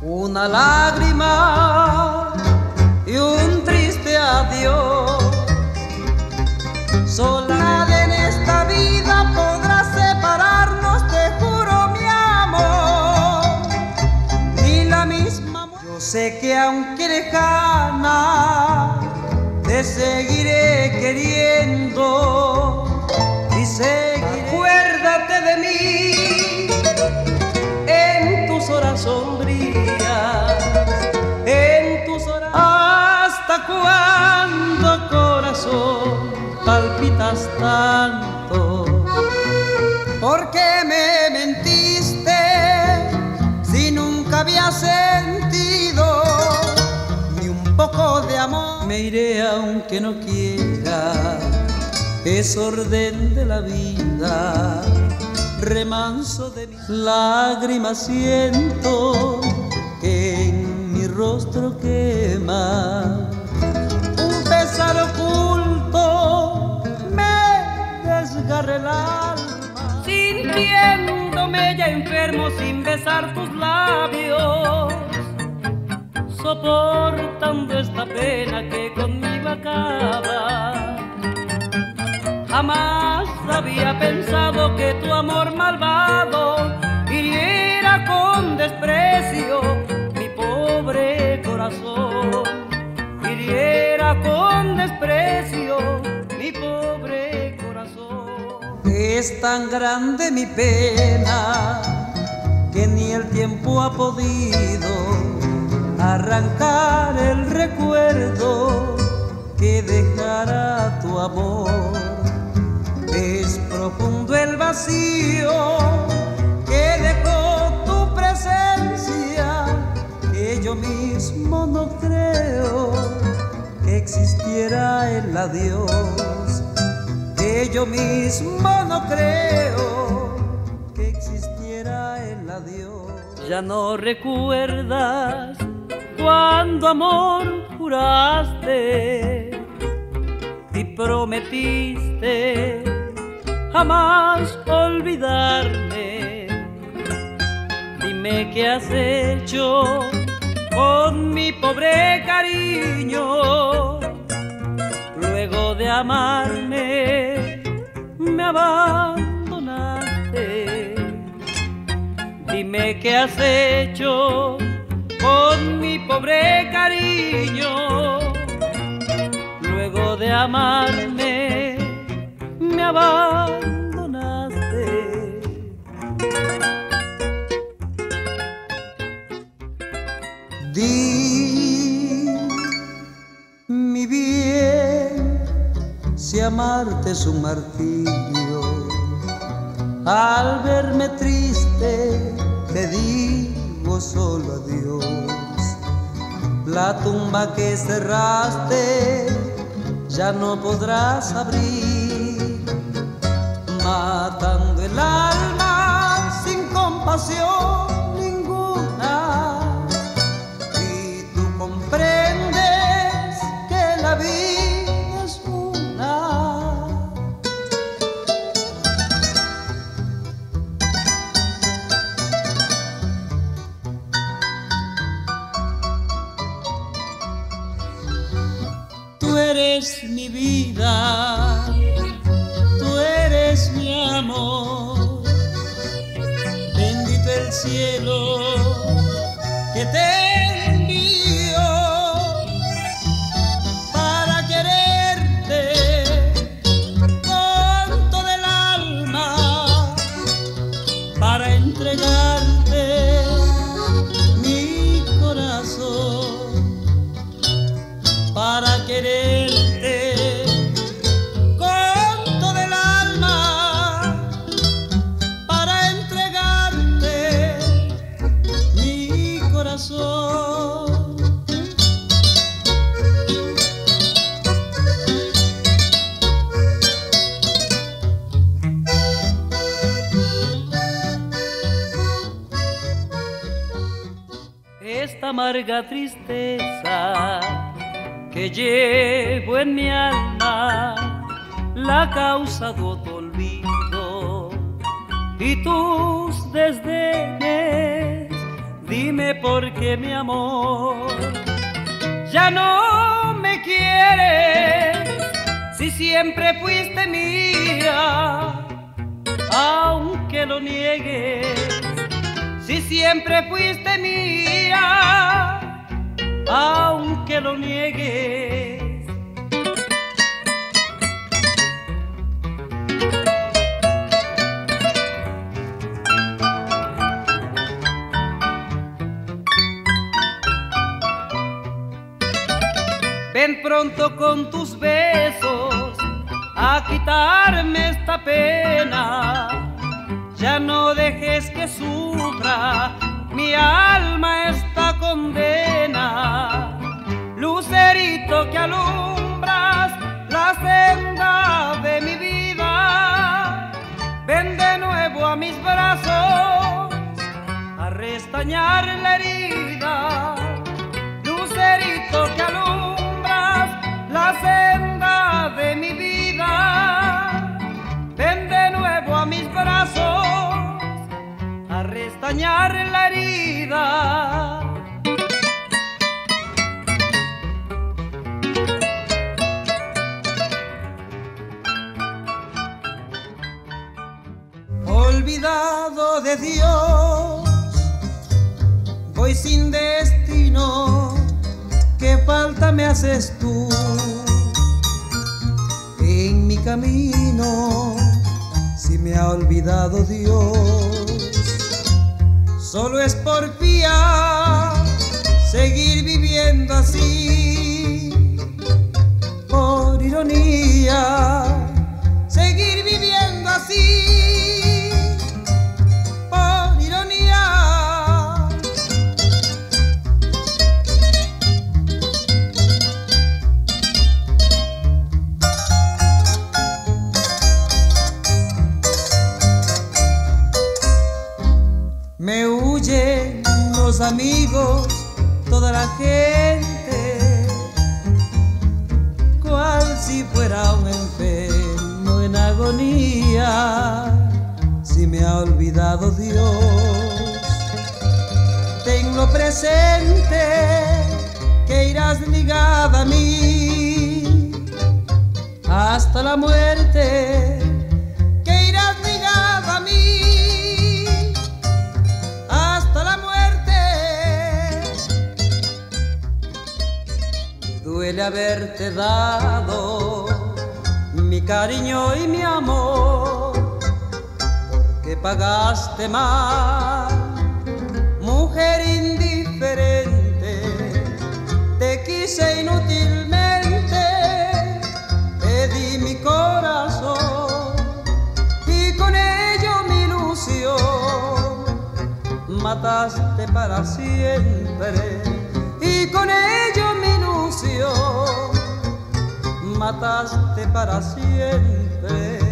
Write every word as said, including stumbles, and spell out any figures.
Una lágrima y un triste adiós. Soledad en esta vida podrá separarnos, te juro mi amor. Ni la misma muerte. Yo sé que aunque lejana, te seguiré queriendo y seguiré. Acuérdate de mí en tus horas sombrías. ¿Hasta cuándo, corazón, palpitas tanto? ¿Por qué me mentiste si nunca había sentido ni un poco de amor? Me iré aunque no quiera, es orden de la vida, remanso de mis lágrimas siento que en rostro quema un pesar oculto, me desgarra el alma. Sintiéndome ya enfermo sin besar tus labios, soportando esta pena que conmigo acaba. Jamás había pensado que tu amor malvado hiriera con desprecio pobre corazón, hiriera con desprecio mi pobre corazón. Es tan grande mi pena que ni el tiempo ha podido arrancar el recuerdo que dejará tu amor. Es profundo el vacío que dejó tu presencia. Yo mismo no creo que existiera el adiós. Que yo mismo no creo que existiera el adiós. Ya no recuerdas cuando amor juraste y prometiste jamás olvidarme. Dime qué has hecho con mi pobre cariño, luego de amarme me abandonaste. Dime qué has hecho con mi pobre cariño, luego de amarme me abandonaste. Di, mi bien, si amarte es un martirio, al verme triste te digo solo adiós. La tumba que cerraste ya no podrás abrir, matando el alma sin compasión. Comprendes que la vida es una. Tú eres mi vida, tú eres mi amor. Bendito el cielo que te envió para quererte con todo el alma, para entregarte mi corazón, para quererte con todo el alma, para entregarte mi corazón. Esta amarga tristeza que llevo en mi alma la ha causado tu olvido y tus desdenes Dime por qué, mi amor, ya no me quieres, si siempre fuiste mía. Aunque lo niegues, si siempre fuiste mía, aunque lo niegues. Ven pronto con tus besos a quitarme esta pena. Ya no dejes que sufra mi alma esta condena. Lucerito que alumbras la senda de mi vida, ven de nuevo a mis brazos a restañar la herida. Lucerito que alumbras la senda de mi vida, ven de nuevo a mis brazos a restañar la herida. Olvidado de Dios, voy sin destino, qué falta me haces tú. En mi camino, si me ha olvidado Dios, solo es por fiar, seguir viviendo así. Por ironía, seguir viviendo así. Por ironía. Me huyen los amigos, toda la gente, cual si fuera un enfermo en agonía. Si me ha olvidado Dios, tenlo presente, que irás ligada a mí hasta la muerte. Que irás ligada a mí hasta la muerte. Duele haberte dado mi cariño y mi amor, porque pagaste mal, mujer indiferente. Te quise inútilmente, te di mi corazón y con ello mi ilusión. Mataste para siempre y con ello mi ilusión. Mataste para siempre.